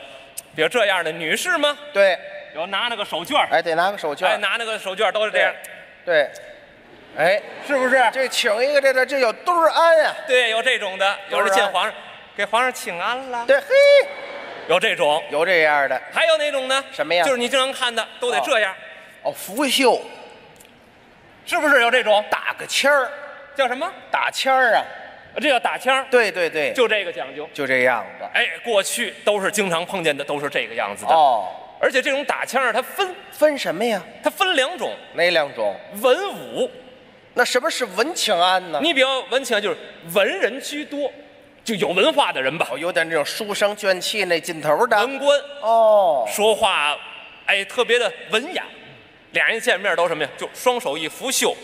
比如这样的女士吗？对，有拿那个手绢，哎，得拿个手绢，哎，拿那个手绢都是这样，对。对哎，是不是？这请一个这个这有墩儿安啊，对，有这种的，有人见皇上。给皇上请安了，对，嘿，有这种，有这样的，还有那种呢？什么呀？就是你经常看的，都得这样。哦，拂袖，是不是有这种？打个签儿，叫什么？打签儿啊，这叫打签儿。对对对，就这个讲究，就这样的。哎，过去都是经常碰见的，都是这个样子的。哦，而且这种打签儿它分分什么呀？它分两种，哪两种？文武，那什么是文请安呢？你比方文请安就是文人居多。就有文化的人吧，有点这种书生卷气那劲头的文官哦，说话哎特别的文雅，俩人见面都什么呀？就双手一拂袖，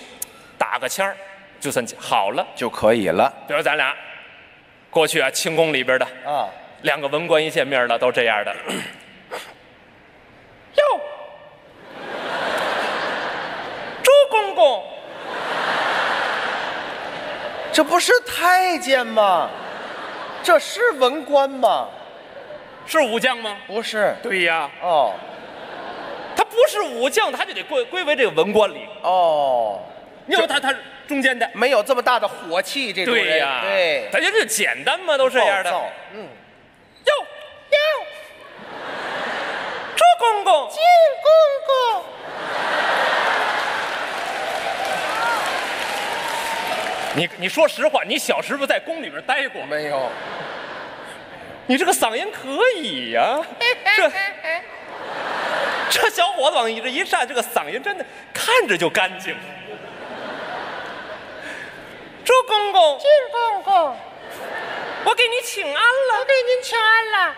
打个签儿，就算好了就可以了。比如咱俩过去啊，清宫里边的啊，两个文官一见面了都这样的，哟，周公公，这不是太监吗？这是文官吗？是武将吗？不是。对呀。哦，他不是武将，他就得归归为这个文官里。哦，你有他他中间的没有这么大的火气，这种人。对呀。对，咱这就简单嘛，都是这样的。嗯。哟哟，周公公，金公公，你你说实话，你小时候在宫里边待过没有？你这个嗓音可以呀、啊，这这小伙子往椅子一站，这个嗓音真的看着就干净。周公公，金公公，我给你请安了，我给您请安了。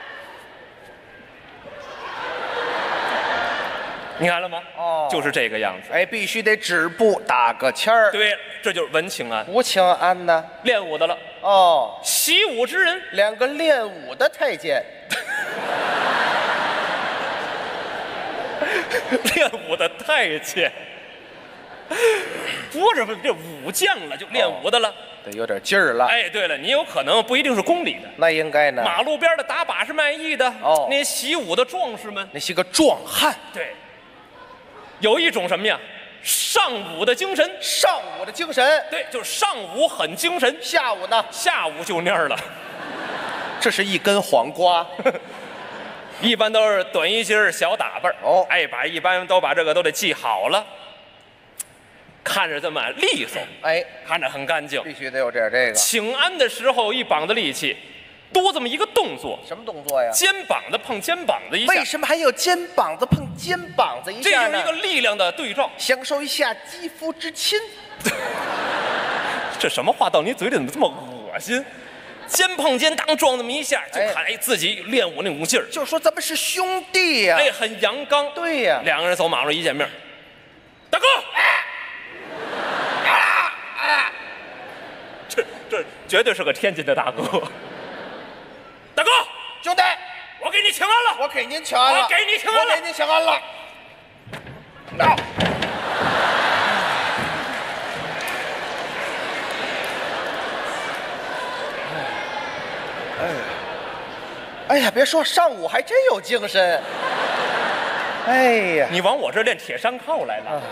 你看了吗？哦，就是这个样子。哎，必须得止步打个签儿。对，这就是文请安。武请安呢？练武的了。哦，习武之人，两个练武的太监。练武的太监，不是不是，这武将了，就练武的了，哦、得有点劲儿了。哎，对了，你有可能不一定是宫里的，那应该呢。马路边的打把式卖艺的，哦，那些习武的壮士们，那些个壮汉，对。有一种什么呀？上午的精神，上午的精神，对，就是上午很精神，下午呢？下午就蔫了。这是一根黄瓜，一般都是短衣襟儿、小打扮哦。哎，把一般都把这个都得记好了。看着这么利索，哎，看着很干净，必须得有点这个。请安的时候一膀子力气，多这么一个动作。什么动作呀？肩膀子碰肩膀子一下。为什么还有肩膀子碰肩膀子一下呢？这就是一个力量的对照，享受一下肌肤之亲。这什么话到你嘴里怎么这么恶心？肩碰肩，当撞那么一下，就看哎自己练武那股劲儿。就说咱们是兄弟呀、啊，哎，很阳刚。对呀、啊，两个人走马路一见面，大哥。哎 这这绝对是个天津的大哥，大哥，兄弟，我给你请安了，我给您请安了，我给您请安了，我给您请安了。啊、哎呀，哎呀，别说上午还真有精神。哎呀，你往我这练铁山靠来了。啊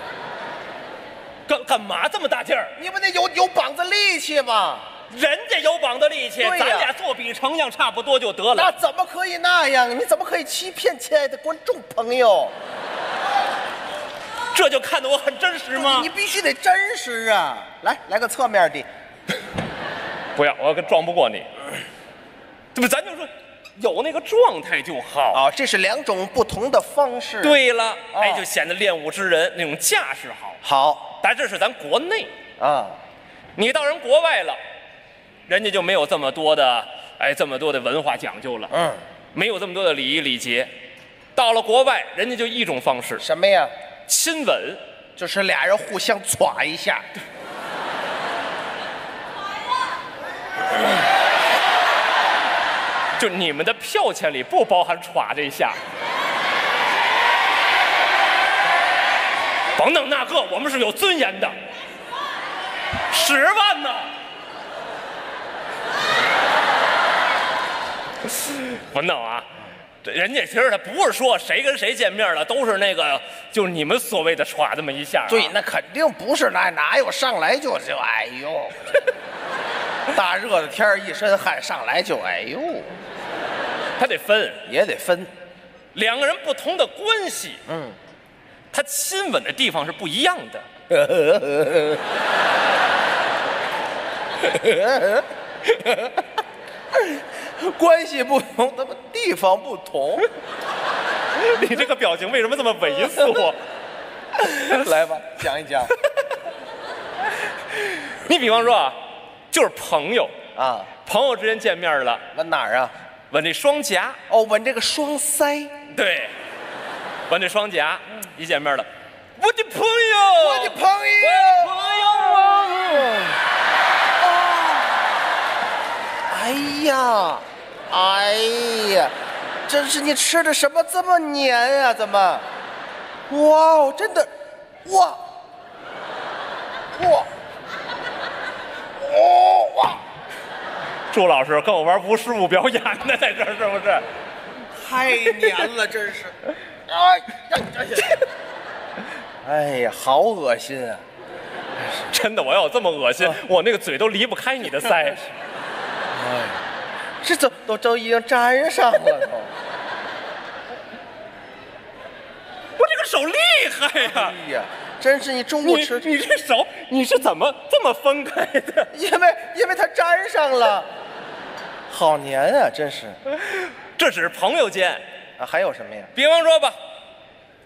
干干嘛这么大劲儿？你们得有有膀子力气嘛！人家有膀子力气，啊、咱俩做比成样差不多就得了。那怎么可以那样？你怎么可以欺骗亲爱的观众朋友？这就看得我很真实吗？ 你, 你必须得真实啊！来来个侧面的，不要，我撞不过你。这不，咱就说。 有那个状态就好啊、哦，这是两种不同的方式。对了，哦、哎，就显得练武之人那种架势好。好，但这是咱国内啊，你到人国外了，人家就没有这么多的哎，这么多的文化讲究了。嗯，没有这么多的礼仪礼节。到了国外，人家就一种方式，什么呀？亲吻，就是俩人互相歘一下。就你们的票钱里不包含歘这一下，甭弄那个，我们是有尊严的。十万呢？不弄啊，人家其实他不是说谁跟谁见面了，都是那个，就是你们所谓的歘这么一下、啊。对，那肯定不是，那哪有上来就就哎呦。大热的天儿，一身汗，上来就哎呦，他得分，也得分，两个人不同的关系，嗯，他亲吻的地方是不一样的。关系不同，他们地方不同。你这个表情为什么这么猥琐？来吧，讲一讲。你比方说啊。 就是朋友啊，朋友之间见面了，吻哪儿啊？吻这双颊哦，吻这个双腮，对，吻这双颊，嗯、一见面了，我的朋友，我的朋友，我的朋友啊！哎呀，哎呀，真是你吃的什么这么黏啊？怎么？哇哦，真的，哇，哇。 哦哇！朱老师跟我玩无实物表演呢，在这儿是不是？太黏了，真是！哎哎呀，好恶心啊！真的，我要这么恶心，啊、我那个嘴都离不开你的腮。哎，这都都都已经粘上了都。我这个手厉害呀、啊！哎呀。 真是你中午吃你，你这手你是怎么这么分开的？因为因为它粘上了，好黏啊！真是，这只是朋友间啊，还有什么呀？比方说吧，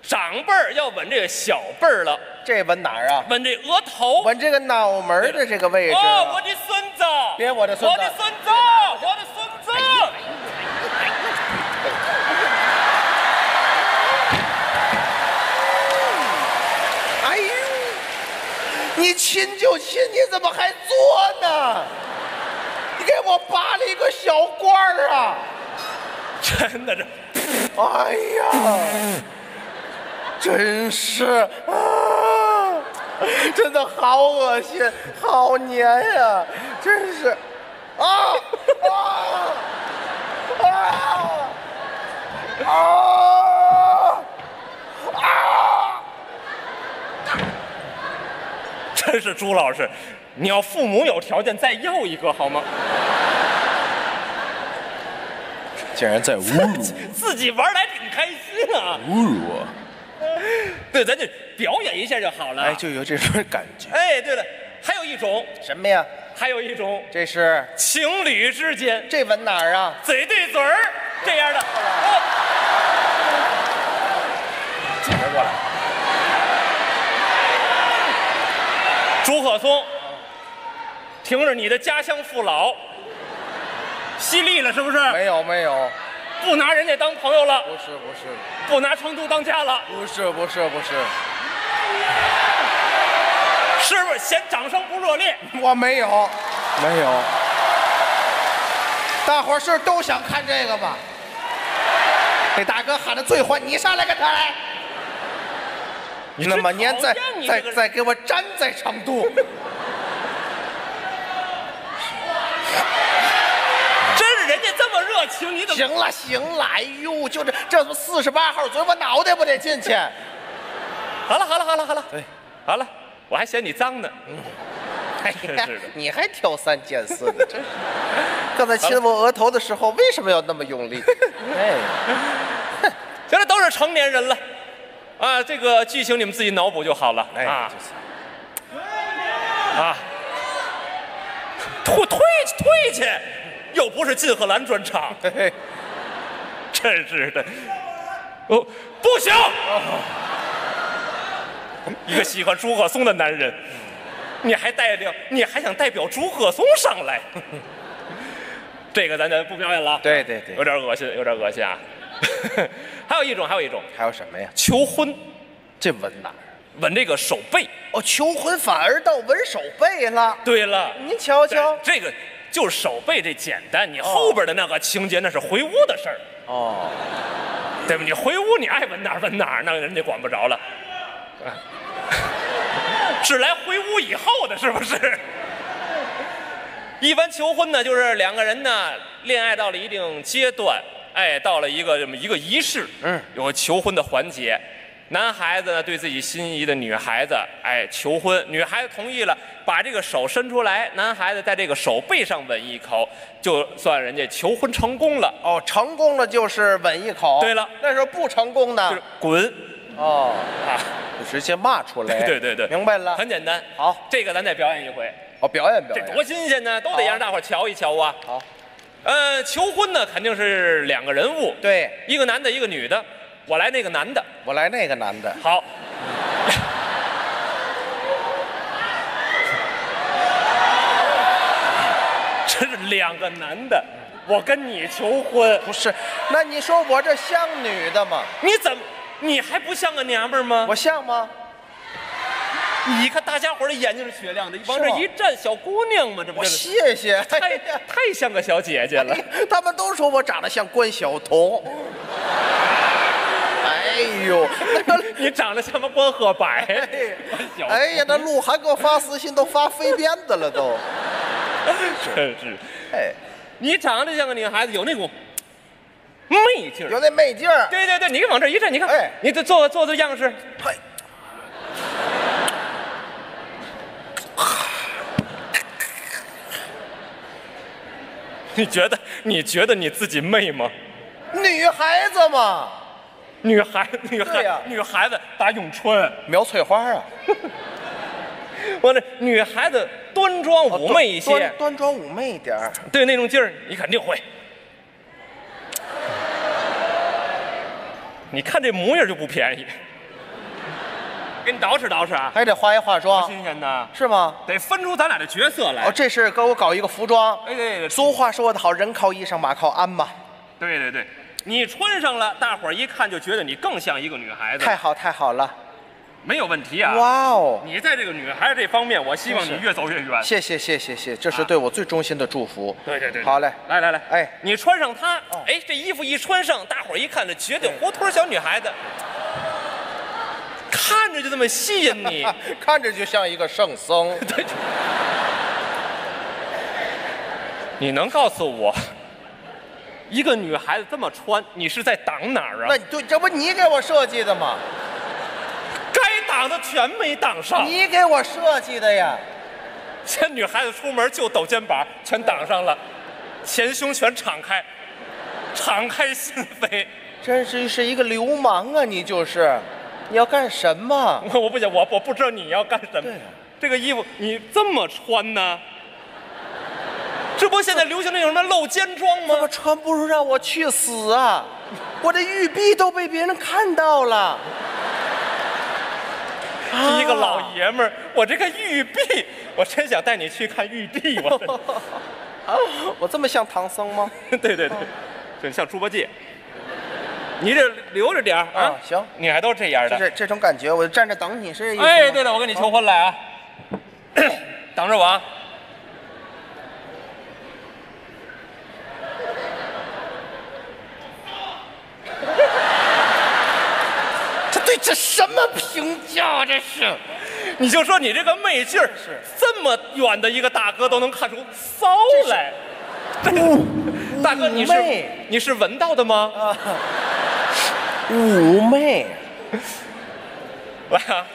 长辈儿要吻这个小辈儿了，这吻哪儿啊？吻这额头，吻这个脑门的这个位置。哦，我的孙子，别我的孙子，我的孙子，我的孙子。哎 你亲就亲，你怎么还作呢？你给我拔了一个小罐儿啊！真的这，哎呀，真是啊，真的好恶心，好黏呀、啊，真是啊啊啊啊！啊啊 真是朱老师，你要父母有条件再要一个好吗？竟然在侮辱自己玩的还挺开心啊！侮辱我，对，咱就表演一下就好了。哎，就有这份感觉。哎，对了，还有一种什么呀？还有一种，这是情侣之间，这吻哪儿啊？嘴对嘴儿这样的。姐们过来，竺可松，听着你的家乡父老，犀利了是不是？没有没有，不拿人家当朋友了。不是不是，不拿成都当家了。不是不是不是。是不是嫌掌声不热烈？我没有，没有。大伙儿是都想看这个吧？给大哥喊的最欢，你上来跟他来。你那么年再再再给我粘在成都。真是人家这么热情，你怎么？行了行了，哎呦，就这这四十八号，昨天我脑袋不得进去。好了好了好了好了，对，好了。我还嫌你脏呢，嗯，哎呀，你还挑三拣四的，真是。刚才亲我额头的时候，为什么要那么用力？哎，行了，都是成年人了，啊，这个剧情你们自己脑补就好了。哎，啊，啊，退退退去，又不是靳鹤兰专场，真是的，哦，不行。一个喜欢竺可松的男人，你还代表，你还想代表竺可松上来？这个咱咱不表演了。对对对，有点恶心，有点恶心啊！还有一种，还有一种，还有什么呀？求婚，这吻哪儿？吻这个手背。哦，求婚反而到吻手背了。对了，您瞧瞧，这个就是手背这简单，你后边的那个情节那是回屋的事儿。哦，对吧？你回屋你爱吻哪儿吻哪儿，那人家管不着了。是来回屋以后的，是不是？一般求婚呢，就是两个人呢恋爱到了一定阶段，哎，到了一个这么一个仪式，嗯，有求婚的环节。男孩子呢对自己心仪的女孩子，哎，求婚，女孩子同意了，把这个手伸出来，男孩子在这个手背上吻一口，就算人家求婚成功了。哦，成功了就是吻一口。对了，那时候不成功呢，就是滚。哦，啊，就直接骂出来。对对对，明白了，很简单。好，这个咱再表演一回。哦，表演表演。这多新鲜呢，都得让大伙瞧一瞧啊。好，呃，求婚呢肯定是两个人物，对，一个男的，一个女的。我来那个男的，我来那个男的。好，这是两个男的，我跟你求婚。不是，那你说我这像女的吗？你怎么？你还不像个娘们儿吗？我像吗？你看大家伙的眼睛是雪亮的，往这一站，小姑娘嘛，这不是？谢谢，太太像个小姐姐了。他们都说我长得像关晓彤。哎呦，你长得像个关鹤白。哎呀，那鹿晗给我发私信都发飞鞭子了都。真是，哎，你长得像个女孩子，有那股。媚劲儿，有那媚劲儿。对对对，你往这一站，你看，哎，你这做做做样式，嘿，你觉得你觉得你自己媚吗？女孩子嘛，女孩女孩、啊、女孩子打咏春，苗翠花啊。完了，女孩子端庄妩媚一些，哦、端, 端, 端庄妩媚一点儿，对那种劲儿，你肯定会。你看这模样就不便宜，给你捯饬捯饬啊，还得化一化妆，新鲜的，是吗？得分出咱俩的角色来。哦，这是给我搞一个服装。哎，对对，俗话说得好，人靠衣裳，马靠鞍嘛。对对对，你穿上了，大伙儿一看就觉得你更像一个女孩子。太好太好了，没有问题啊。哇哦，你在这个女孩这方面，我希望你越走越远。谢谢谢谢谢，这是对我最衷心的祝福。对对对，好嘞，来来来，哎，你穿上它，哎，这衣服一穿上，大伙儿一看，这绝对活脱小女孩子，看着就这么吸引你，看着就像一个圣僧。你能告诉我，一个女孩子这么穿，你是在挡哪儿啊？那对，这不你给我设计的吗？挡的全没挡上，你给我设计的呀！这女孩子出门就抖肩膀，全挡上了，前胸全敞开，敞开心扉，真是是一个流氓啊！你就是，你要干什么？我我不想，我我不知道你要干什么。对啊、这个衣服你这么穿呢？这不现在流行那种什么露肩装吗？我穿不如让我去死啊！我这玉臂都被别人看到了。啊、一个老爷们儿，我这个玉臂，我真想带你去看玉帝。我啊，我这么像唐僧吗？对对对，就像猪八戒。 你这留着点儿啊！行，女孩都是这样的，这这种感觉，我站着等你是。哎，对了，我跟你求婚来啊！等着我啊！这对这什么评价？这是，你就说你这个媚劲儿，这么远的一个大哥都能看出骚来。大哥，你是你是闻到的吗？ 妩媚，来啊！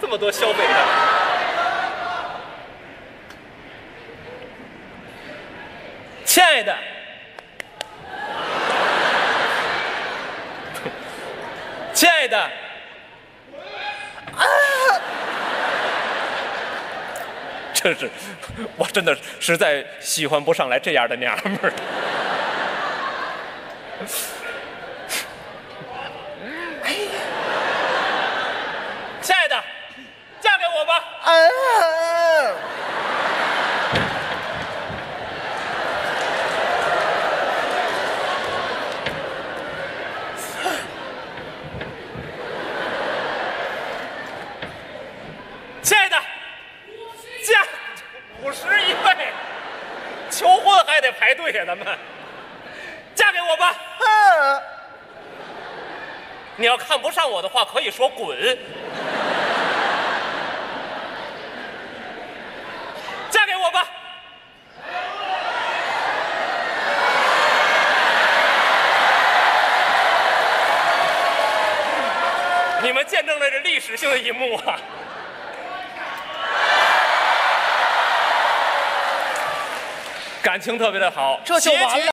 这么多消费的，亲爱的，亲爱的，啊！真是，我真的实在喜欢不上来这样的娘们儿。哎呀，亲爱的，嫁给我吧！啊！亲爱的。 五十一位，求婚还得排队呀、啊！咱们，嫁给我吧！啊、你要看不上我的话，可以说滚。嫁给我吧！你们见证了这历史性的一幕啊！ 感情特别的好，这就完了。